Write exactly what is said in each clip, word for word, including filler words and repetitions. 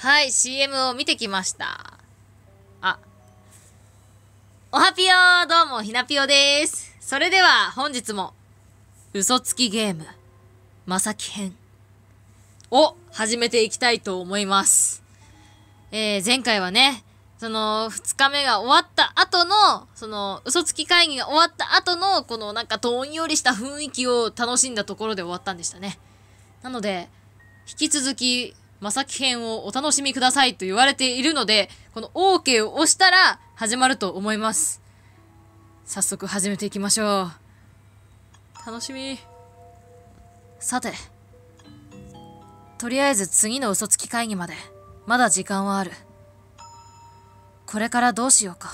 はい、シーエム を見てきました。あ。おはぴよー、どうも、ひなぴよです。それでは、本日も、嘘つきゲーム、まさき編を始めていきたいと思います。えー、前回はね、その、二日目が終わった後の、その、嘘つき会議が終わった後の、このなんか、どんよりした雰囲気を楽しんだところで終わったんでしたね。なので、引き続き、まさき編をお楽しみくださいと言われているので、この OK を押したら始まると思います。早速始めていきましょう。楽しみ。さて。とりあえず次の嘘つき会議まで、まだ時間はある。これからどうしようか。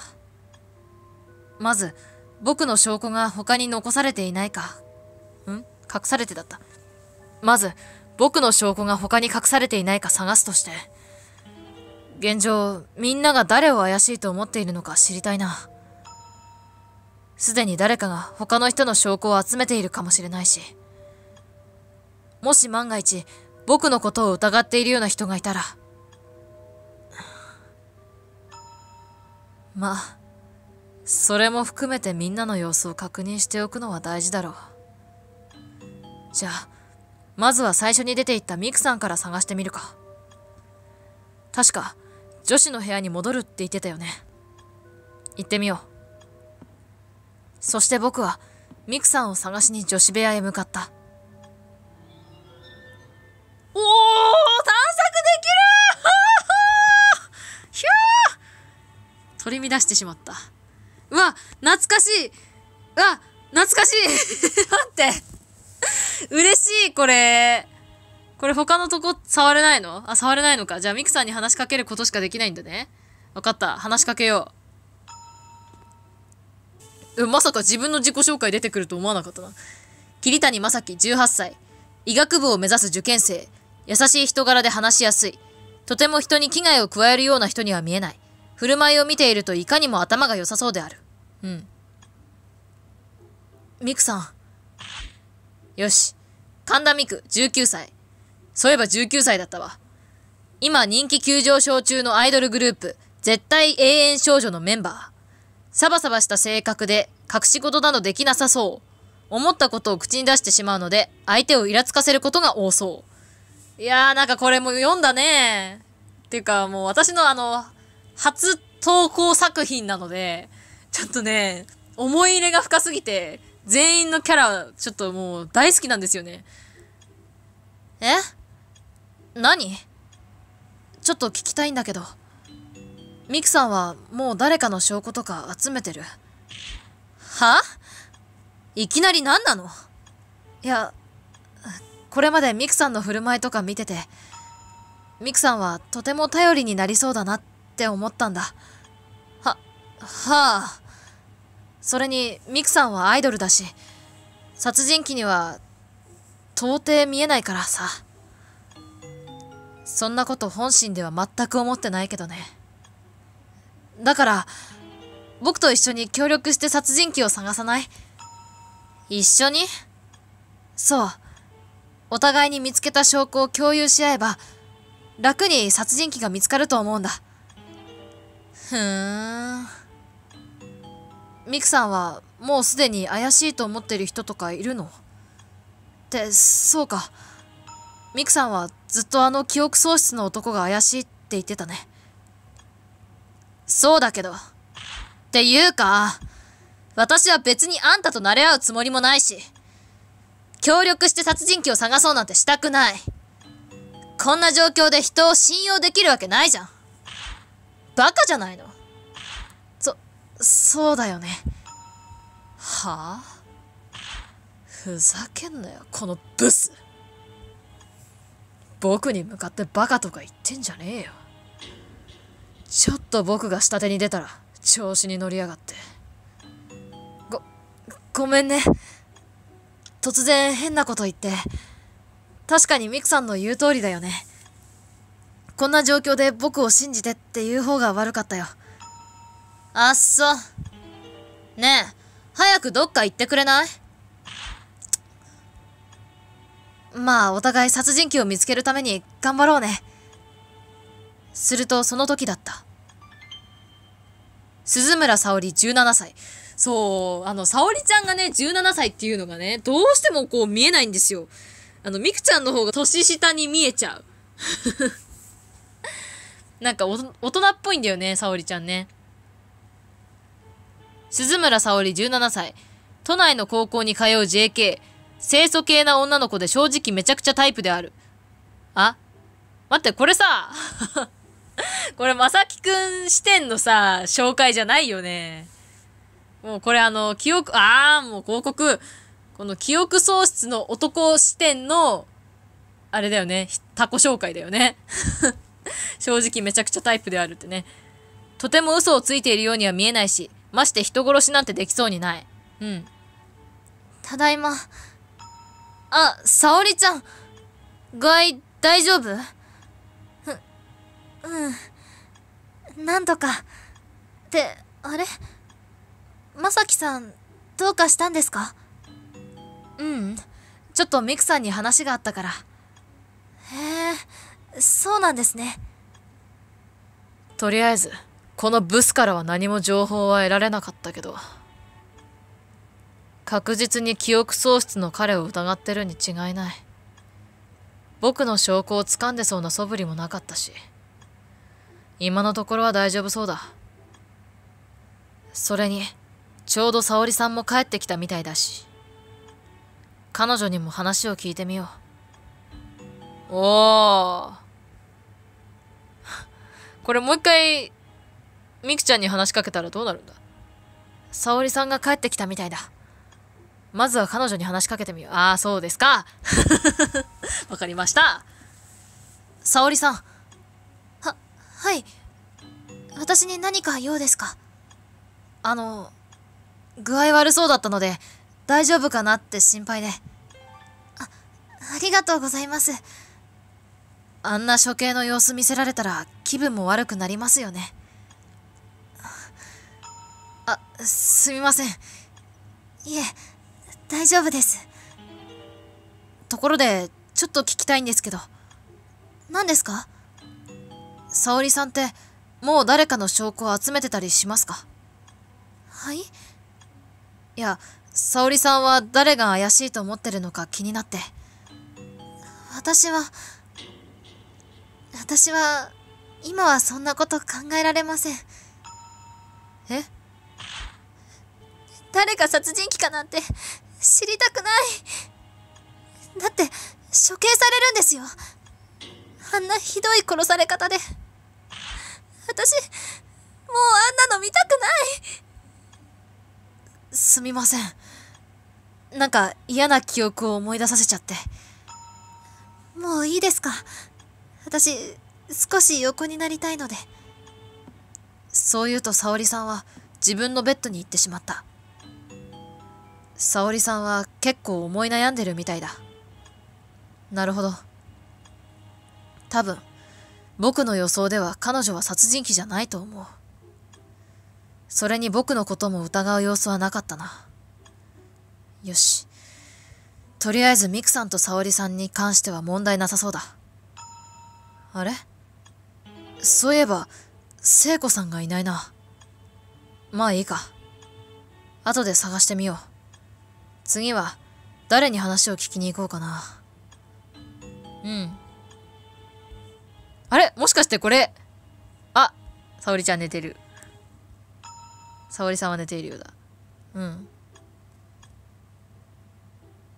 まず、僕の証拠が他に残されていないか。ん？隠されてだった。まず、僕の証拠が他に隠されていないか探すとして、現状、みんなが誰を怪しいと思っているのか知りたいな。すでに誰かが他の人の証拠を集めているかもしれないし、もし万が一、僕のことを疑っているような人がいたら、まあ、それも含めてみんなの様子を確認しておくのは大事だろう。じゃあ、まずは最初に出て行ったミクさんから探してみるか。確か、女子の部屋に戻るって言ってたよね。行ってみよう。そして僕は、ミクさんを探しに女子部屋へ向かった。おー！探索できる！ははー！ひゃー！取り乱してしまった。うわ、懐かしい！うわ、懐かしい！待って！嬉しい、これ。これ他のとこ触れないの？あ、触れないのか。じゃあミクさんに話しかけることしかできないんだね。わかった。話しかけよう。まさか自分の自己紹介出てくると思わなかったな。桐谷正樹、じゅうはっさい。医学部を目指す受験生。優しい人柄で話しやすい。とても人に危害を加えるような人には見えない。振る舞いを見ているといかにも頭が良さそうである。うん。ミクさん。よし。神田美久、じゅうきゅうさい。そういえばじゅうきゅうさいだったわ。今人気急上昇中のアイドルグループ、絶対永遠少女のメンバー。サバサバした性格で、隠し事などできなさそう。思ったことを口に出してしまうので、相手をイラつかせることが多そう。いやー、なんかこれも読んだね。っていうか、もう私のあの、初投稿作品なので、ちょっとね、思い入れが深すぎて、全員のキャラ、ちょっともう大好きなんですよね。え？何？ちょっと聞きたいんだけど。ミクさんはもう誰かの証拠とか集めてる？は？いきなり何なの？いや、これまでミクさんの振る舞いとか見てて、ミクさんはとても頼りになりそうだなって思ったんだ。は、はあ。それに、ミクさんはアイドルだし、殺人鬼には、到底見えないからさ。そんなこと本心では全く思ってないけどね。だから、僕と一緒に協力して殺人鬼を探さない？一緒に？そう。お互いに見つけた証拠を共有し合えば、楽に殺人鬼が見つかると思うんだ。ふーん。ミクさんはもうすでに怪しいと思ってる人とかいるの？って、そうか。ミクさんはずっとあの記憶喪失の男が怪しいって言ってたね。そうだけど。っていうか、私は別にあんたと馴れ合うつもりもないし、協力して殺人鬼を探そうなんてしたくない。こんな状況で人を信用できるわけないじゃん。バカじゃないの？そうだよね。はあ？ふざけんなよ、このブス。僕に向かってバカとか言ってんじゃねえよ。ちょっと僕が下手に出たら、調子に乗りやがって。ご、ごめんね。突然変なこと言って。確かにミクさんの言う通りだよね。こんな状況で僕を信じてっていう方が悪かったよ。あっそ。ねえ、早くどっか行ってくれない？まあ、お互い殺人鬼を見つけるために頑張ろうね。するとその時だった。鈴村沙織じゅうななさい。そう、あの、沙織ちゃんがね、じゅうななさいっていうのがね、どうしてもこう見えないんですよ。あの、みくちゃんの方が年下に見えちゃう。なんかお、大人っぽいんだよね、沙織ちゃんね。鈴村沙織じゅうななさい。都内の高校に通う ジェーケー。清楚系な女の子で正直めちゃくちゃタイプである。あ、待って、これさ、これまさきくん視点のさ、紹介じゃないよね。もうこれあの、記憶、あーもう広告。この記憶喪失の男視点の、あれだよね、他己紹介だよね。正直めちゃくちゃタイプであるってね。とても嘘をついているようには見えないし、まして人殺しなんてできそうにない。うん。ただいま。あ、沙織ちゃん。具合大丈夫？うん。なんとか。って、あれ？まさきさん、どうかしたんですか？うん。ちょっとミクさんに話があったから。へえ、そうなんですね。とりあえず、このブスからは何も情報は得られなかったけど、確実に記憶喪失の彼を疑ってるに違いない。僕の証拠を掴んでそうな素振りもなかったし、今のところは大丈夫そうだ。それに、ちょうど沙織さんも帰ってきたみたいだし、彼女にも話を聞いてみよう。おー。これもう一回、みくちゃんに話しかけたらどうなるんだ？沙織さんが帰ってきたみたいだ。まずは彼女に話しかけてみよう。ああ、そうですか。わかりました。沙織さん。は、はい。私に何か用ですか？あの、具合悪そうだったので、大丈夫かなって心配で。あ、ありがとうございます。あんな処刑の様子見せられたら気分も悪くなりますよね。あ、すみません。いえ。大丈夫です。ところで、ちょっと聞きたいんですけど。何ですか？沙織さんって、もう誰かの証拠を集めてたりしますか？はい？いや、沙織さんは誰が怪しいと思ってるのか気になって。私は、私は、今はそんなこと考えられません。え？誰か殺人鬼かなんて、知りたくない。だって処刑されるんですよ。あんなひどい殺され方で。私もうあんなの見たくない。すみません。なんか嫌な記憶を思い出させちゃって。もういいですか？私少し横になりたいので。そう言うと沙織さんは自分のベッドに行ってしまった。沙織さんは結構思い悩んでるみたいだ。なるほど。多分、僕の予想では彼女は殺人鬼じゃないと思う。それに僕のことも疑う様子はなかったな。よし。とりあえずミクさんと沙織さんに関しては問題なさそうだ。あれ？そういえば、聖子さんがいないな。まあいいか。後で探してみよう。次は、誰に話を聞きに行こうかな。うん。あれ？もしかしてこれ。あ、沙織ちゃん寝てる。沙織さんは寝ているようだ。うん。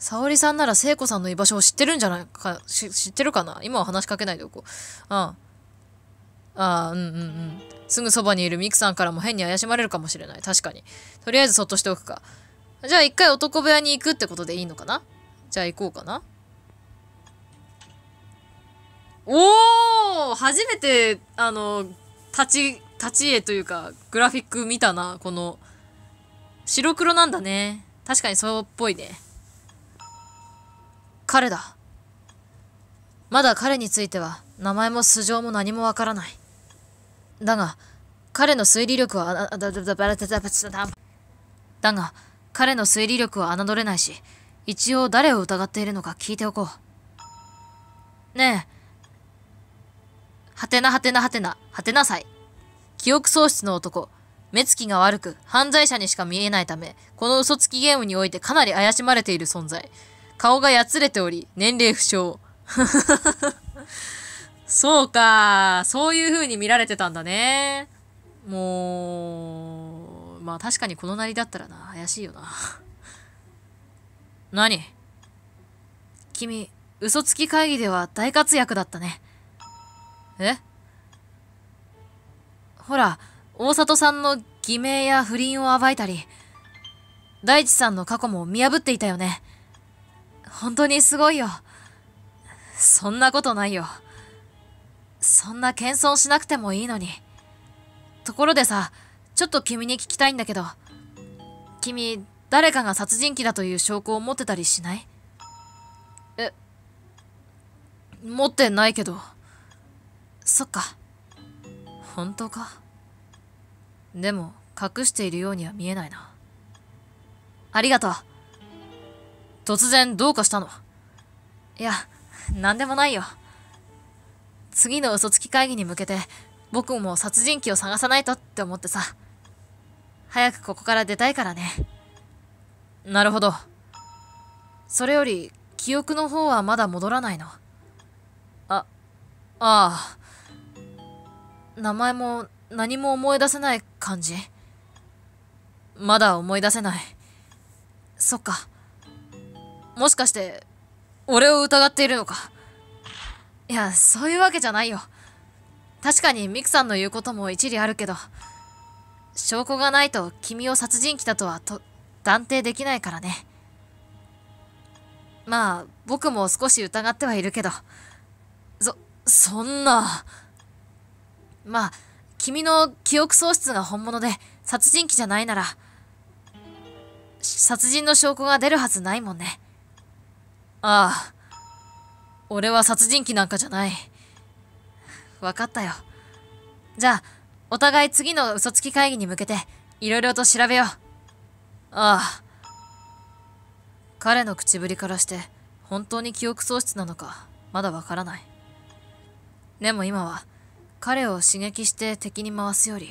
沙織さんなら聖子さんの居場所を知ってるんじゃないか、し知ってるかな？今は話しかけないでおこう。ああ。ああ、うんうんうん。すぐそばにいるミクさんからも変に怪しまれるかもしれない。確かに。とりあえずそっとしておくか。じゃあ一回男部屋に行くってことでいいのかな？じゃあ行こうかな。おー！初めて、あの、立ち、立ち絵というか、グラフィック見たな、この。白黒なんだね。確かにそうっぽいね。彼だ。まだ彼については、名前も素性も何もわからない。だが、彼の推理力は、あ、だ、だ、だ、だ、だ、だ、だ、だが、彼の推理力は侮れないし、一応誰を疑っているのか聞いておこう。ねえ。果ててなはてなはてな、はてな祭。記憶喪失の男。目つきが悪く、犯罪者にしか見えないため、この嘘つきゲームにおいてかなり怪しまれている存在。顔がやつれており、年齢不詳。そうか。そういう風に見られてたんだね。もう、まあ確かにこのなりだったらな、怪しいよな。何？君、嘘つき会議では大活躍だったね。え？ほら、大里さんの偽名や不倫を暴いたり、大地さんの過去も見破っていたよね。本当にすごいよ。そんなことないよ。そんな謙遜しなくてもいいのに。ところでさ、ちょっと君に聞きたいんだけど、君、誰かが殺人鬼だという証拠を持ってたりしない？え、持ってないけど。そっか。本当か。でも、隠しているようには見えないな。ありがとう。突然、どうかしたの？いや、なんでもないよ。次の嘘つき会議に向けて、僕も殺人鬼を探さないとって思ってさ。早くここから出たいからね。なるほど。それより、記憶の方はまだ戻らないの？あ、ああ。名前も何も思い出せない感じ？まだ思い出せない。そっか。もしかして、俺を疑っているのか？いや、そういうわけじゃないよ。確かにミクさんの言うことも一理あるけど、証拠がないと君を殺人鬼だとはと断定できないからね。まあ、僕も少し疑ってはいるけど、そ、そんな。まあ、君の記憶喪失が本物で殺人鬼じゃないなら、殺人の証拠が出るはずないもんね。ああ。俺は殺人鬼なんかじゃない。わかったよ。じゃあ、お互い次の嘘つき会議に向けて、いろいろと調べよう。ああ。彼の口ぶりからして、本当に記憶喪失なのか、まだわからない。でも今は、彼を刺激して敵に回すより、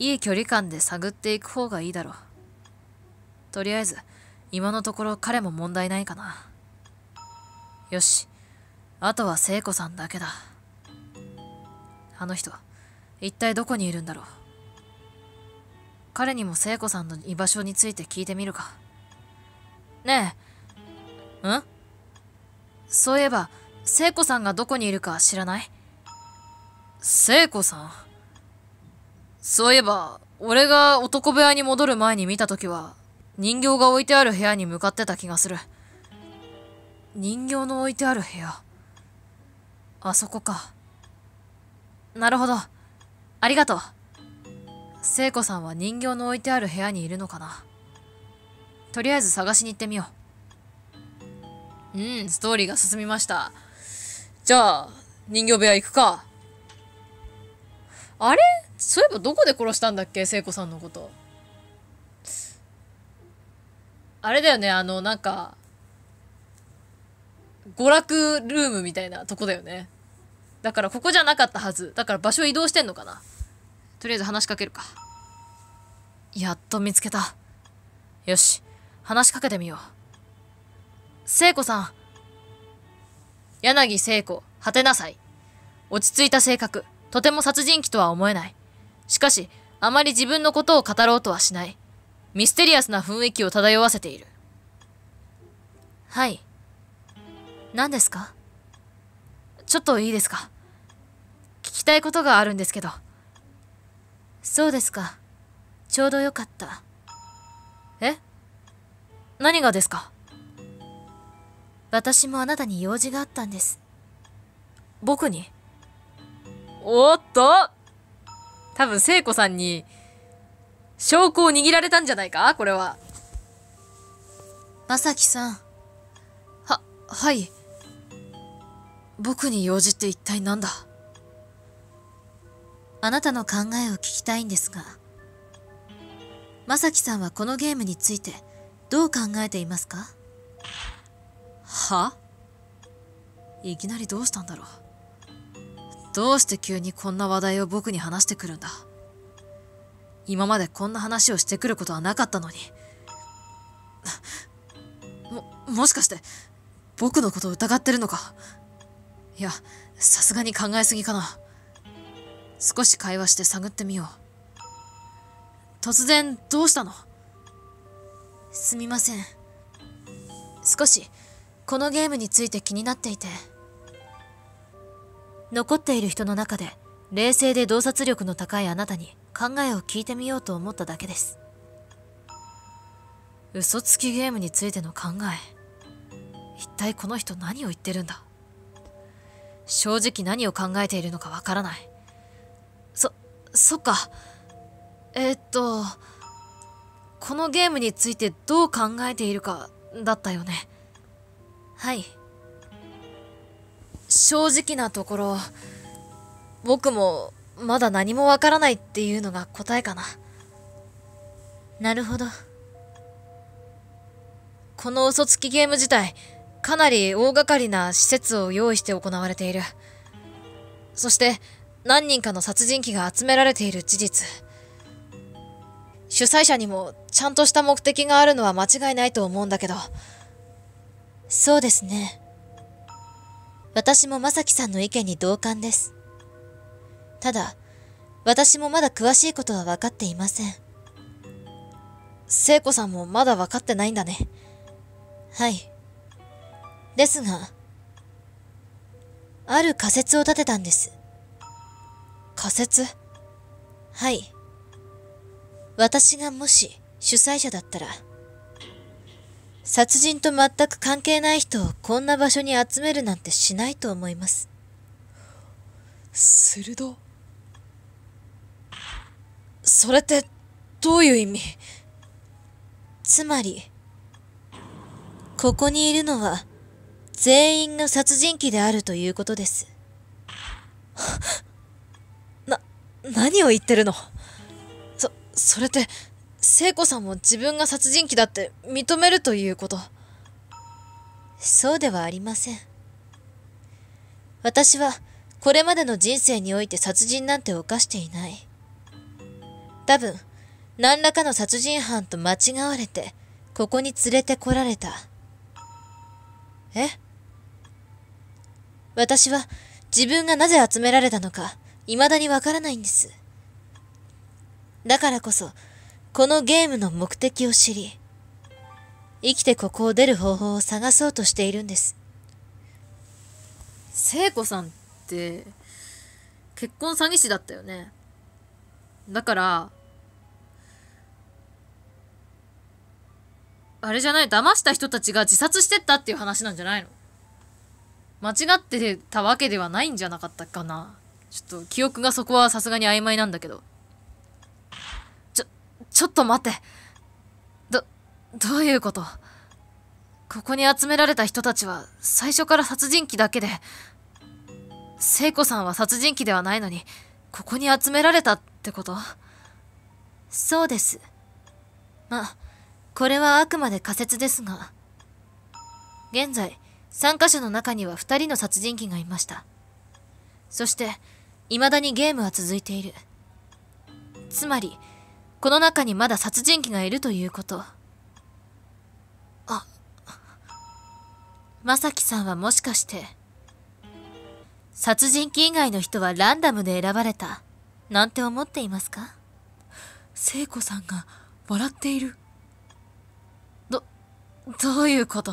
いい距離感で探っていく方がいいだろう。とりあえず、今のところ彼も問題ないかな。よし。あとは聖子さんだけだ。あの人、一体どこにいるんだろう。彼にも聖子さんの居場所について聞いてみるか。ねえ。ん？そういえば、聖子さんがどこにいるか知らない？聖子さん？そういえば、俺が男部屋に戻る前に見たときは、人形が置いてある部屋に向かってた気がする。人形の置いてある部屋。あそこか。なるほど。ありがとう。聖子さんは人形の置いてある部屋にいるのかな。とりあえず探しに行ってみよう。うん、ストーリーが進みました。じゃあ、人形部屋行くか。あれ？そういえばどこで殺したんだっけ、聖子さんのこと。あれだよね、あの、なんか、娯楽ルームみたいなとこだよね。だからここじゃなかったはず。だから場所移動してんのかな。とりあえず話しかけるか。やっと見つけた。よし、話しかけてみよう。聖子さん。柳聖子、果てなさい。落ち着いた性格。とても殺人鬼とは思えない。しかし、あまり自分のことを語ろうとはしない。ミステリアスな雰囲気を漂わせている。はい。何ですか？ちょっといいですか？聞きたいことがあるんですけど。そうですか。ちょうどよかった。え？何がですか？私もあなたに用事があったんです。僕に？おっと！多分、聖子さんに、証拠を握られたんじゃないか？これは。まさきさん。は、はい。僕に用事って一体なんだ？あなたの考えを聞きたいんですが、まさきさんはこのゲームについてどう考えていますか？は？いきなりどうしたんだろう。どうして急にこんな話題を僕に話してくるんだ。今までこんな話をしてくることはなかったのに。も、もしかして、僕のことを疑ってるのか。いや、さすがに考えすぎかな。少し会話して探ってみよう。突然、どうしたの？すみません。少し、このゲームについて気になっていて。残っている人の中で、冷静で洞察力の高いあなたに、考えを聞いてみようと思っただけです。嘘つきゲームについての考え。一体この人何を言ってるんだ。正直何を考えているのかわからない。そ、そっか。えーっと、このゲームについてどう考えているかだったよね。はい。正直なところ、僕も、まだ何もわからないっていうのが答えかな。なるほど。この嘘つきゲーム自体、かなり大掛かりな施設を用意して行われている。そして、何人かの殺人鬼が集められている事実。主催者にもちゃんとした目的があるのは間違いないと思うんだけど。そうですね。私もまさきさんの意見に同感です。ただ、私もまだ詳しいことは分かっていません。聖子さんもまだ分かってないんだね。はい。ですが、ある仮説を立てたんです。仮説？はい。私がもし主催者だったら、殺人と全く関係ない人をこんな場所に集めるなんてしないと思います。鋭っ。それってどういう意味？つまり、ここにいるのは全員が殺人鬼であるということです。な、何を言ってるの？そ、それって、聖子さんも自分が殺人鬼だって認めるということ？そうではありません。私は、これまでの人生において殺人なんて犯していない。多分、何らかの殺人犯と間違われて、ここに連れてこられた。え？私は、自分がなぜ集められたのか、未だにわからないんです。だからこそ、このゲームの目的を知り、生きてここを出る方法を探そうとしているんです。聖子さんって、結婚詐欺師だったよね。だから、あれじゃない、騙した人たちが自殺してったっていう話なんじゃないの？間違ってたわけではないんじゃなかったかな。ちょっと記憶がそこはさすがに曖昧なんだけど。ちょ、ちょっと待って。ど、どういうこと？ここに集められた人たちは最初から殺人鬼だけで、聖子さんは殺人鬼ではないのに、ここに集められたってこと？そうです。まあ、これはあくまで仮説ですが、現在、参加者の中にはふたりの殺人鬼がいました。そして、未だにゲームは続いている。つまり、この中にまだ殺人鬼がいるということ。あ、まさきさんはもしかして、殺人鬼以外の人はランダムで選ばれた、なんて思っていますか？聖子さんが笑っている。ど、どういうこと？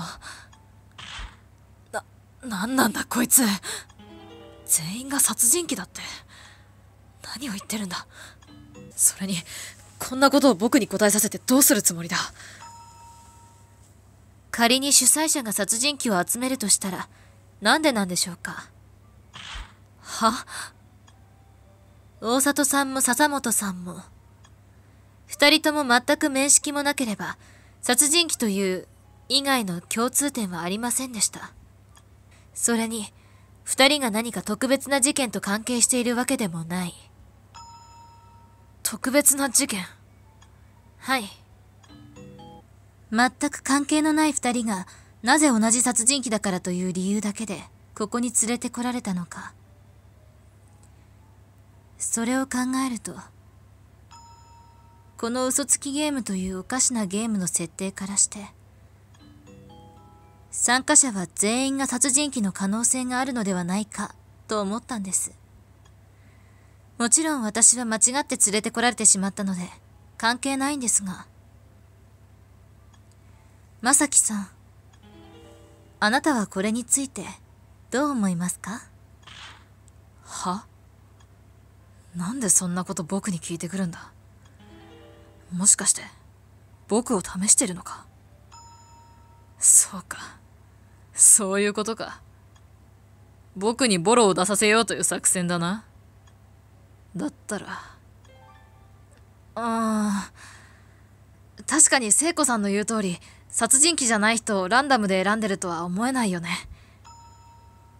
な、なんなんだこいつ。全員が殺人鬼だって。何を言ってるんだ。それに、こんなことを僕に答えさせてどうするつもりだ。仮に主催者が殺人鬼を集めるとしたら、なんでなんでしょうか？は？大里さんも笹本さんも、二人とも全く面識もなければ、殺人鬼という以外の共通点はありませんでした。それに、二人が何か特別な事件と関係しているわけでもない。特別な事件？はい。全く関係のない二人が、なぜ同じ殺人鬼だからという理由だけで、ここに連れてこられたのか。それを考えると、この嘘つきゲームというおかしなゲームの設定からして、参加者は全員が殺人鬼の可能性があるのではないかと思ったんです。もちろん私は間違って連れてこられてしまったので関係ないんですが、まさきさん、あなたはこれについてどう思いますか？は？なんでそんなこと僕に聞いてくるんだ。もしかして僕を試してるのか。そうか、そういうことか。僕にボロを出させようという作戦だな。だったら、あー、確かに聖子さんの言う通り、殺人鬼じゃない人をランダムで選んでるとは思えないよね。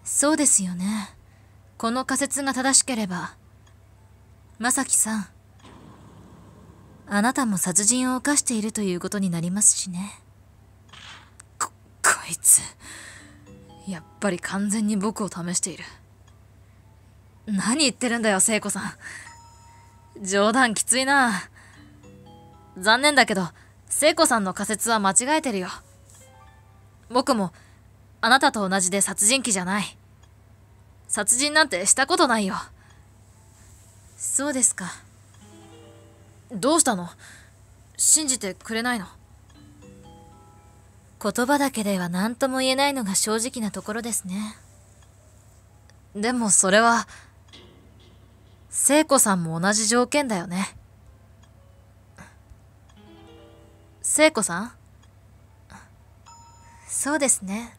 そうですよね。この仮説が正しければ、まさきさん、あなたも殺人を犯しているということになりますしね。こ、こいつ、やっぱり完全に僕を試している。何言ってるんだよ、聖子さん。冗談きついな。残念だけど、聖子さんの仮説は間違えてるよ。僕も、あなたと同じで殺人鬼じゃない。殺人なんてしたことないよ。そうですか。どうしたの？信じてくれないの？言葉だけでは何とも言えないのが正直なところですね。でもそれは、聖子さんも同じ条件だよね。聖子さん？そうですね。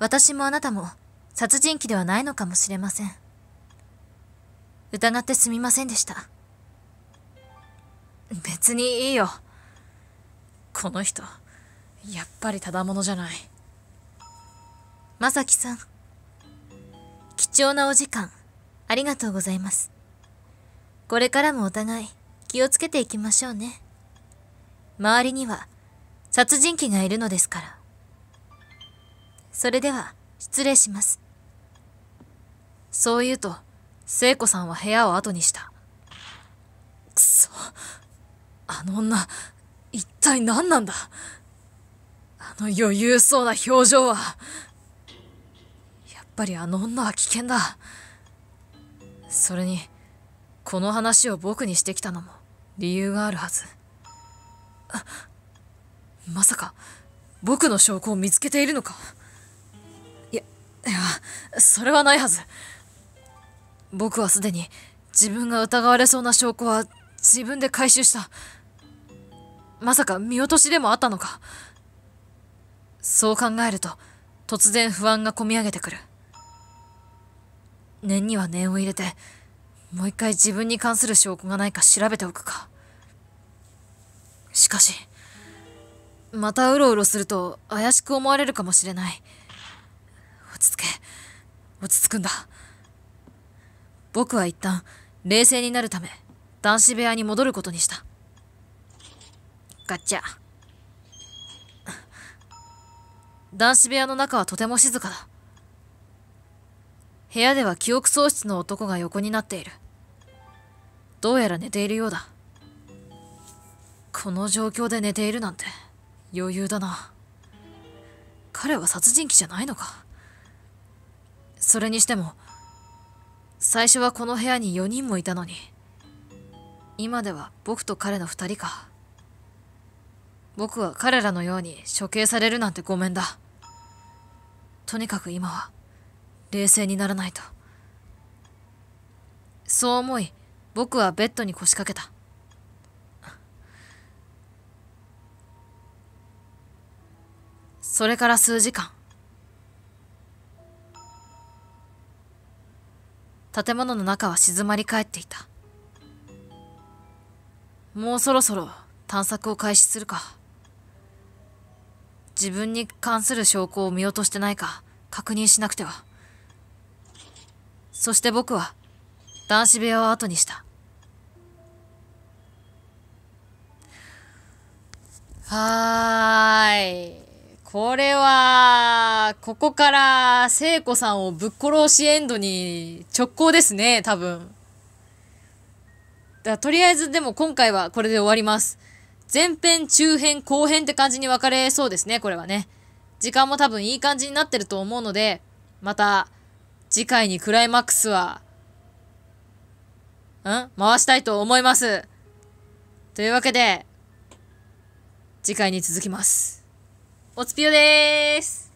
私もあなたも殺人鬼ではないのかもしれません。疑ってすみませんでした。別にいいよ。この人、やっぱりただ者じゃない。まさきさん、貴重なお時間、ありがとうございます。これからもお互い気をつけていきましょうね。周りには殺人鬼がいるのですから。それでは失礼します。そう言うと、聖子さんは部屋を後にした。くそ、あの女、一体何なんだ。あの余裕そうな表情は。やっぱりあの女は危険だ。それにこの話を僕にしてきたのも理由があるはず。あ、まさか僕の証拠を見つけているのか。いやいや、それはないはず。僕はすでに自分が疑われそうな証拠は自分で回収した。まさか見落としでもあったのか。そう考えると突然不安がこみ上げてくる。念には念を入れて、もう一回自分に関する証拠がないか調べておくか。しかし、またうろうろすると怪しく思われるかもしれない。落ち着け。落ち着くんだ。僕は一旦、冷静になるため、男子部屋に戻ることにした。ガチャ。男子部屋の中はとても静かだ。部屋では記憶喪失の男が横になっている。どうやら寝ているようだ。この状況で寝ているなんて余裕だな。彼は殺人鬼じゃないのか。それにしても、最初はこの部屋によにんもいたのに、今では僕と彼のふたりか。僕は彼らのように処刑されるなんてごめんだ。とにかく今は、冷静にならないと。そう思い、僕はベッドに腰掛けた。それから数時間、建物の中は静まり返っていた。もうそろそろ探索を開始するか。自分に関する証拠を見落としてないか確認しなくては。そして僕は男子部屋を後にした。はーい。これは、ここから聖子さんをぶっ殺しエンドに直行ですね、多分。だとりあえずでも今回はこれで終わります。前編、中編、後編って感じに分かれそうですね、これはね。時間も多分いい感じになってると思うので、また次回にクライマックスは、ん?回したいと思います。というわけで、次回に続きます。おつぴよでーす。